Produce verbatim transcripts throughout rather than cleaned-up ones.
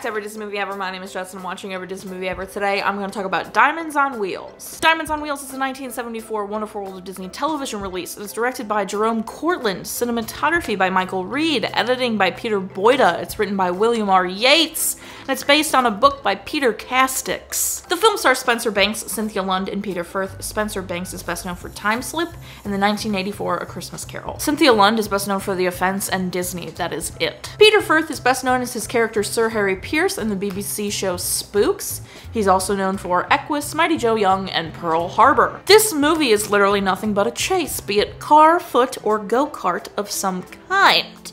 back to Ever Disney Movie Ever. My name is Jess and I'm watching Ever Disney Movie Ever. Today I'm going to talk about Diamonds on Wheels. Diamonds on Wheels is a nineteen seventy-four Wonderful World of Disney television release. It's directed by Jerome Courtland, cinematography by Michael Reed, editing by Peter Boyda. It's written by William R. Yates, and it's based on a book by Peter Castex. The film stars Spencer Banks, Cynthia Lund, and Peter Firth. Spencer Banks is best known for Time Slip and the nineteen eighty-four A Christmas Carol. Cynthia Lund is best known for The Offense and Disney, That Is It. Peter Firth is best known as his character Sir Harry Pierce in the B B C show Spooks. He's also known for Equus, Mighty Joe Young, and Pearl Harbor. This movie is literally nothing but a chase, be it car, foot, or go-kart of some kind.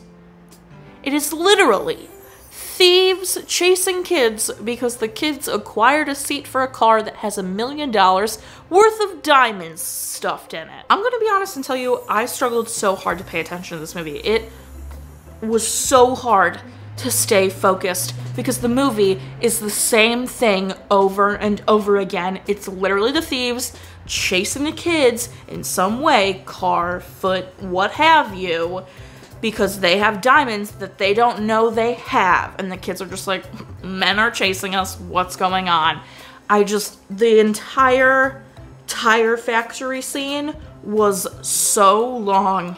It is literally thieves chasing kids because the kids acquired a seat for a car that has a million dollars worth of diamonds stuffed in it. I'm gonna be honest and tell you, I struggled so hard to pay attention to this movie. It was so hard to stay focused because the movie is the same thing over and over again. It's literally the thieves chasing the kids in some way, car, foot, what have you, because they have diamonds that they don't know they have. And the kids are just like, men are chasing us, what's going on? I just, the entire tire factory scene was so long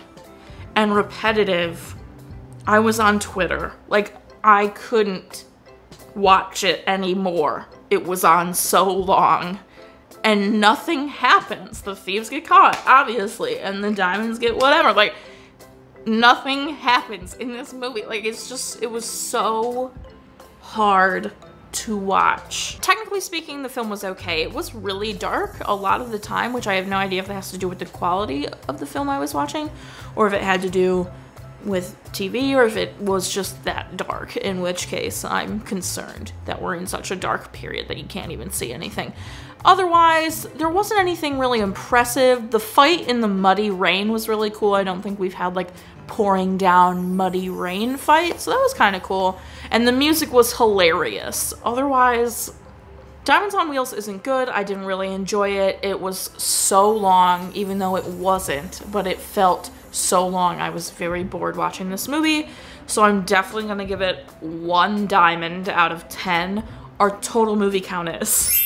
and repetitive. I was on Twitter. Like, I couldn't watch it anymore. It was on so long. And nothing happens. The thieves get caught, obviously, and the diamonds get whatever. Like, nothing happens in this movie. Like, it's just, it was so hard to watch. Technically speaking, the film was okay. It was really dark a lot of the time, which I have no idea if that has to do with the quality of the film I was watching, or if it had to do with T V, or if it was just that dark, in which case I'm concerned that we're in such a dark period that you can't even see anything. Otherwise, there wasn't anything really impressive. The fight in the muddy rain was really cool. I don't think we've had like pouring down muddy rain fight, so that was kind of cool. And the music was hilarious. Otherwise, Diamonds on Wheels isn't good. I didn't really enjoy it. It was so long, even though it wasn't, but it felt so long. I was very bored watching this movie, so I'm definitely going to give it one diamond out of ten. Our total movie count is.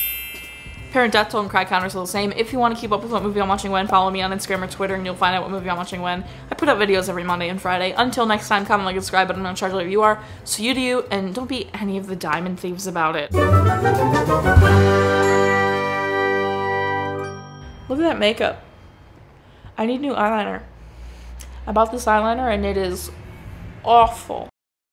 Parent death toll and cry counters are the same. If you want to keep up with what movie I'm watching when, follow me on Instagram or Twitter and you'll find out what movie I'm watching when. I put up videos every Monday and Friday. Until next time, comment, like, and subscribe, but I'm not in charge of who you are, so you do you, and don't be any of the diamond thieves about it. Look at that makeup. I need new eyeliner. I bought this eyeliner and it is awful.